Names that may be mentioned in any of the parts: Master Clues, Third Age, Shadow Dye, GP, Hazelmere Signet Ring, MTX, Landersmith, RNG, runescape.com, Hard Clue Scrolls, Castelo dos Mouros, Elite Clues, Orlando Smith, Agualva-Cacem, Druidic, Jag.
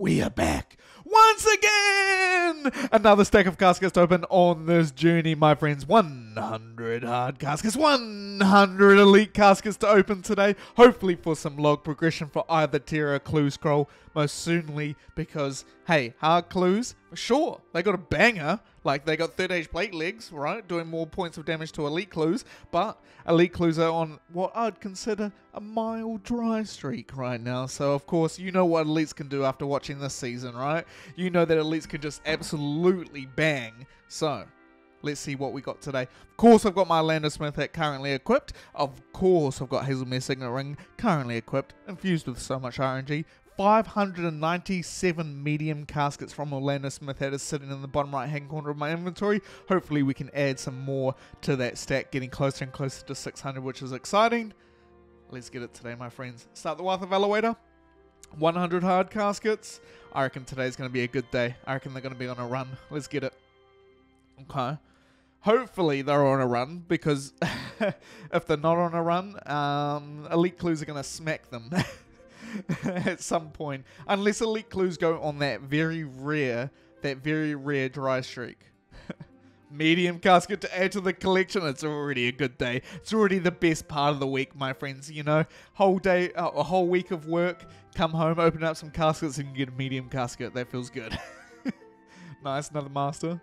We are back once again! Another stack of caskets to open on this journey, my friends. 100 hard caskets, 100 elite caskets to open today. Hopefully for some log progression for either tier or clue scroll, most certainly, because, hey, hard clues, for sure, they got a banger. Like, they got Third Age plate legs, right? Doing more points of damage to elite clues, but elite clues are on what I'd consider a mild dry streak right now. So, of course, you know what elites can do after watching this season, right? You know that elites can just absolutely bang. So, let's see what we got today. Of course, I've got my Landersmith hat currently equipped. Of course, I've got Hazelmere Signet Ring currently equipped, infused with so much RNG. 597 medium caskets from Orlando Smith that is sitting in the bottom right hand corner of my inventory. Hopefully we can add some more to that stack, getting closer and closer to 600, which is exciting. Let's get it today, my friends. Start the Wealth Evaluator. 100 hard caskets. I reckon today's going to be a good day. I reckon they're going to be on a run. Let's get it. Okay. Hopefully they're on a run, because if they're not on a run, elite clues are going to smack them. At some point, unless elite clues go on that very rare dry streak. Medium casket to add to the collection. It's already a good day. It's already the best part of the week, my friends. You know, whole day, a whole week of work, come home, open up some caskets and get a medium casket. That feels good. Nice, another master.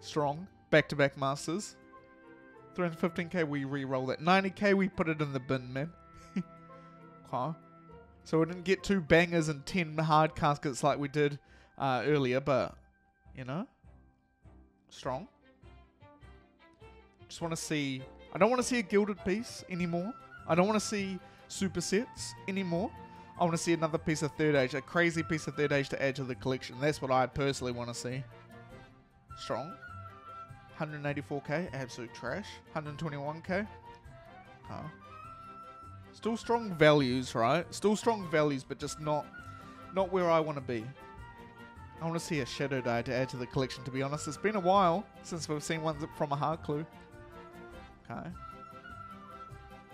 Strong, back-to-back masters. 315k, we re-roll that. 90k, we put it in the bin, man. Huh? So we didn't get two bangers and 10 hard caskets like we did earlier, but, you know, strong. Just want to see, I don't want to see a gilded piece anymore. I don't want to see supersets anymore. I want to see another piece of Third Age, a crazy piece of Third Age to add to the collection. That's what I personally want to see. Strong. 184k, absolute trash. 121k. Huh. Still strong values, right? Still strong values, but just not where I want to be. I want to see a Shadow Dye to add to the collection, to be honest. It's been a while since we've seen ones from a hard clue. Okay.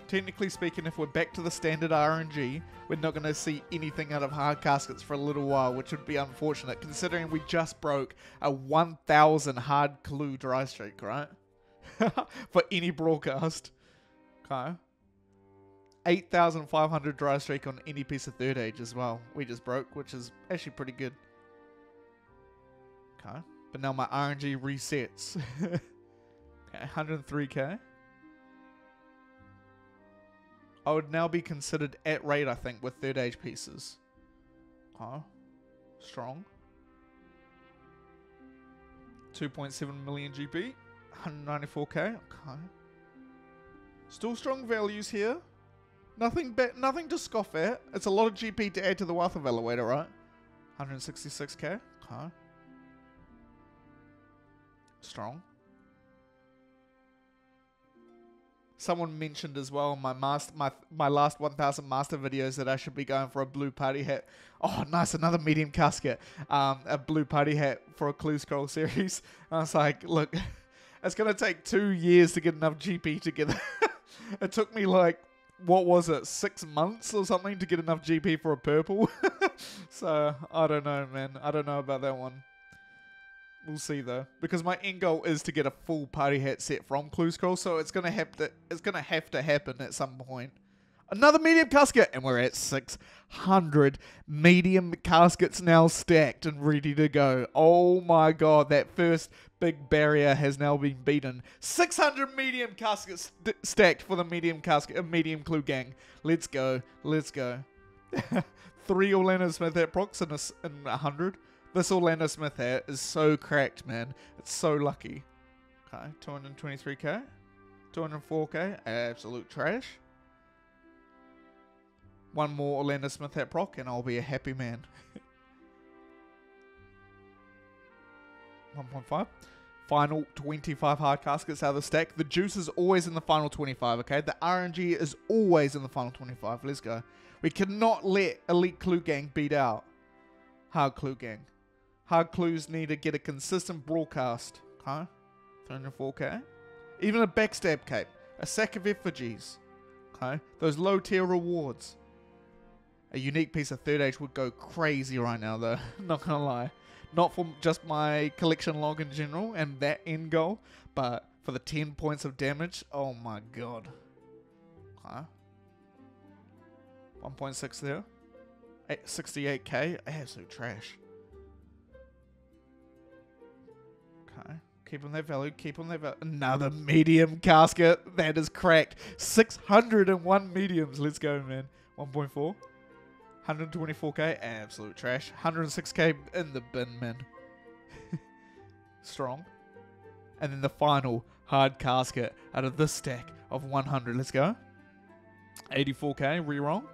Technically speaking, if we're back to the standard RNG, we're not going to see anything out of hard caskets for a little while, which would be unfortunate, considering we just broke a 1,000 hard clue dry streak, right? For any broadcast. Okay. 8,500 dry streak on any piece of Third Age as well. We just broke, which is actually pretty good. Okay. But now my RNG resets. Okay, 103k. I would now be considered at rate, I think, with Third Age pieces. Oh. Strong. 2.7 million GP. 194k. Okay. Still strong values here. Nothing to scoff at. It's a lot of GP to add to the Wealth Evaluator, right? 166k. Huh? Strong. Someone mentioned as well in my last 1,000 master videos that I should be going for a blue party hat. Oh, nice, another medium casket. A blue party hat for a clue scroll series. And I was like, look, it's going to take 2 years to get enough GP together. It took me like, what was it, 6 months or something to get enough GP for a purple? So, I don't know, man. I don't know about that one. We'll see, though. Because my end goal is to get a full party hat set from Clue Scroll, so it's going to have to happen at some point. Another medium casket, and we're at 600 medium caskets now stacked and ready to go. Oh my god, that first big barrier has now been beaten. 600 medium caskets stacked for the medium clue gang. Let's go, let's go. 3 Orlando Smith hat procs in 100. This Orlando Smith hat is so cracked, man. It's so lucky. Okay, 223k, 204k, absolute trash. One more Orlando Smith hat proc, and I'll be a happy man. 1.5. Final 25 hard caskets out of the stack. The juice is always in the final 25, okay? The RNG is always in the final 25. Let's go. We cannot let elite clue gang beat out hard clue gang. Hard clues need to get a consistent broadcast, okay? 304k. Even a backstab cape. A sack of effigies, okay? Those low tier rewards. A unique piece of Third Age would go crazy right now, though. Not gonna lie. Not for just my collection log in general and that end goal, but for the 10 points of damage. Oh my god. Huh? 1.6 there. 68k. Absolute trash. Okay. Keep on that value. Keep on that value. Another medium casket. That is cracked. 601 mediums. Let's go, man. 1.4. 124k, absolute trash. 106k in the bin, man. Strong. And then the final hard casket out of this stack of 100. Let's go. 84k, reroll.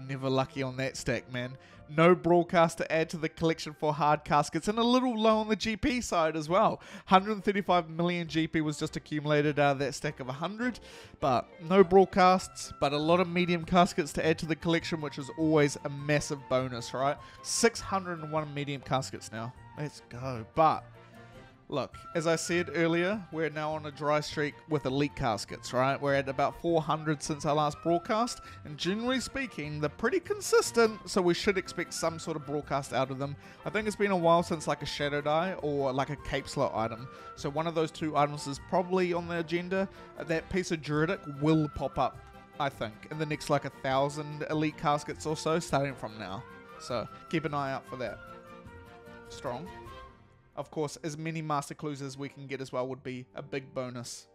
Never lucky on that stack, man. No broadcast to add to the collection for hard caskets, and a little low on the GP side as well. 135 million GP was just accumulated out of that stack of 100, but no broadcasts, but a lot of medium caskets to add to the collection, which is always a massive bonus, right? 601 medium caskets now. Let's go. But look, as I said earlier, we're now on a dry streak with elite caskets, right? We're at about 400 since our last broadcast, and generally speaking, they're pretty consistent, so we should expect some sort of broadcast out of them. I think it's been a while since like a Shadow Dye or like a Cape Slot item, so one of those two items is probably on the agenda. That piece of Druidic will pop up, I think, in the next like 1,000 elite caskets or so, starting from now. So keep an eye out for that. Strong. Of course, as many Master Clues as we can get as well would be a big bonus.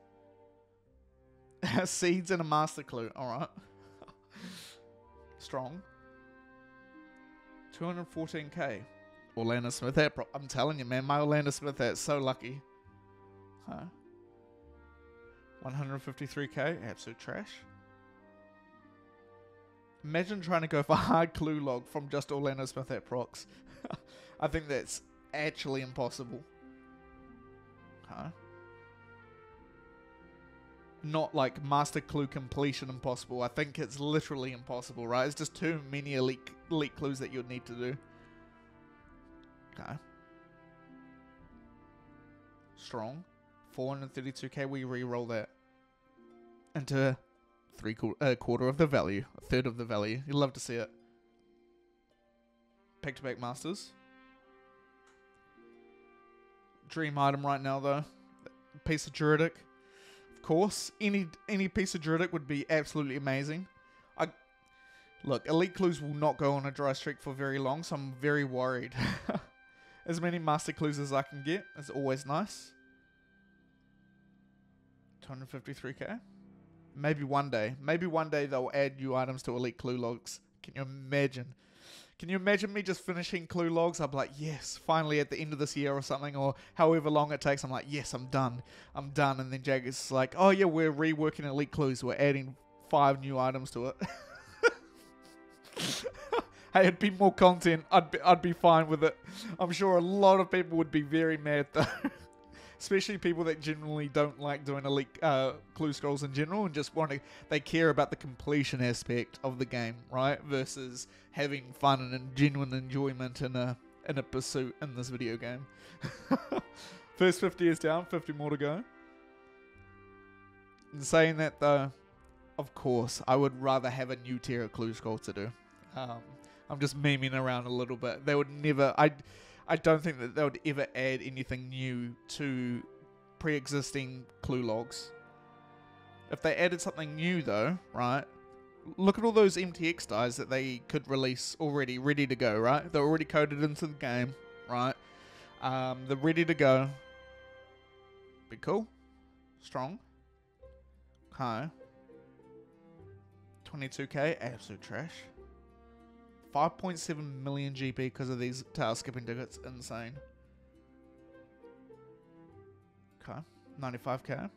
Seeds and a Master Clue, alright. Strong. 214k. Orlando Smith, that I'm telling you, man, my Orlando Smith, that's so lucky. Huh? 153k, absolute trash. Imagine trying to go for hard clue log from just Orlando Smith at procs. I think that's actually impossible. Huh? Not like Master Clue completion impossible. I think it's literally impossible, right? It's just too many elite clues that you'd need to do. Okay. Strong. 432k, we re-roll that into a quarter of the value. A third of the value. You'd love to see it. Back-to-back masters. Dream item right now, though. Piece of Druidic. Of course. Any piece of Druidic would be absolutely amazing. Look, Elite Clues will not go on a dry streak for very long, so I'm very worried. As many Master Clues as I can get is always nice. 253k. Maybe one day. Maybe one day they'll add new items to Elite Clue logs. Can you imagine? Can you imagine me just finishing clue logs? I'm like, yes, finally at the end of this year or something, or however long it takes, I'm like, yes, I'm done. I'm done. And then Jag is like, oh yeah, we're reworking elite clues. We're adding 5 new items to it. Hey, it'd be more content. I'd be fine with it. I'm sure a lot of people would be very mad though. Especially people that generally don't like doing elite clue scrolls in general and just want to, they care about the completion aspect of the game, right? Versus having fun and genuine enjoyment in a pursuit in this video game. First 50 is down, 50 more to go. In saying that though, of course, I would rather have a new tier of clue scroll to do. I'm just memeing around a little bit. They would never, I don't think that they would ever add anything new to pre-existing clue logs. If they added something new though, right? Look at all those MTX dies that they could release already ready to go, right? They're already coded into the game, right? They're ready to go. Be cool. Strong. Okay. 22k, absolute trash. 5.7 million GP because of these tail skipping tickets. Insane. Okay. 95k.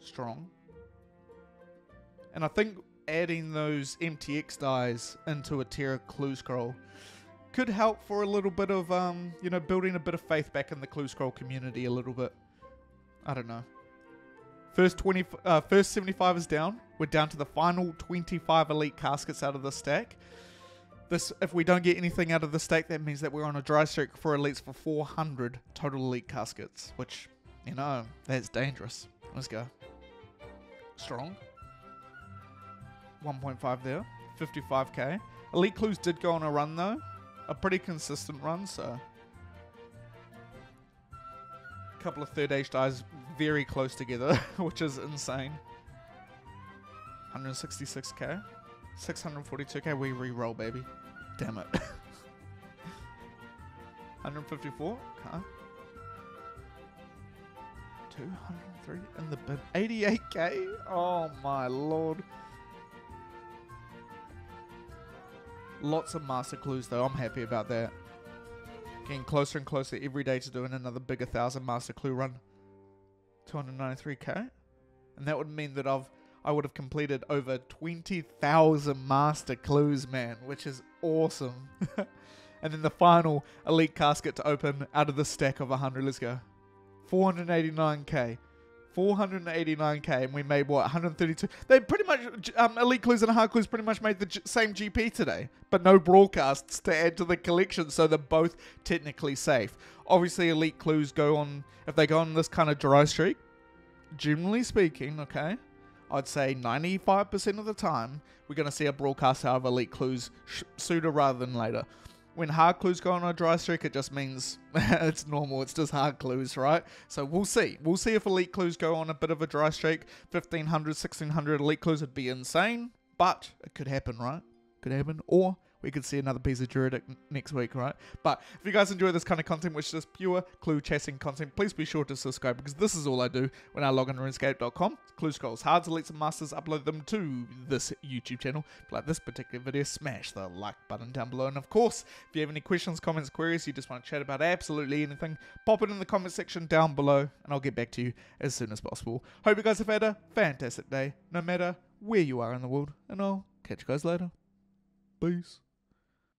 Strong. And I think adding those MTX dies into a tier of clue scroll could help for a little bit of, you know, building a bit of faith back in the clue scroll community a little bit. I don't know. First 75 is down. We're down to the final 25 elite caskets out of the stack. This, if we don't get anything out of the stack, that means that we're on a dry streak for elites for 400 total elite caskets, which, you know, that's dangerous. Let's go. Strong. 1.5 there. 55k. Elite Clues did go on a run though. A pretty consistent run, so. A couple of Third Age dies very close together, which is insane. 166k. 642k. We re-roll, baby. Damn it. 154. Huh? 203 in the bin. 88k. Oh my lord. Lots of Master Clues though. I'm happy about that. Getting closer and closer every day to doing another bigger 1,000 Master Clue run. 293k. And that would mean that I would have completed over 20,000 Master Clues, man, which is awesome. And then the final Elite Casket to open out of the stack of 100. Let's go. 489k. 489k, and we made, what, 132? They pretty much, Elite Clues and Hard Clues pretty much made the same GP today, but no broadcasts to add to the collection, so they're both technically safe. Obviously, Elite Clues go on, if they go on this kind of dry streak, generally speaking, okay, I'd say 95% of the time, we're going to see a broadcast out of Elite Clues sooner rather than later. When Hard Clues go on a dry streak, it just means it's normal. It's just Hard Clues, right? So we'll see. We'll see if Elite Clues go on a bit of a dry streak. 1,500, 1,600 Elite Clues would be insane, but it could happen, right? Could happen. Or we could see another piece of Druidic next week, right? But if you guys enjoy this kind of content, which is pure clue-chasing content, please be sure to subscribe, because this is all I do when I log on to runescape.com. Clue scrolls, hards, elites, and masters, upload them to this YouTube channel. If you like this particular video, smash the like button down below. And of course, if you have any questions, comments, queries, you just want to chat about absolutely anything, pop it in the comment section down below, and I'll get back to you as soon as possible. Hope you guys have had a fantastic day, no matter where you are in the world, and I'll catch you guys later. Peace.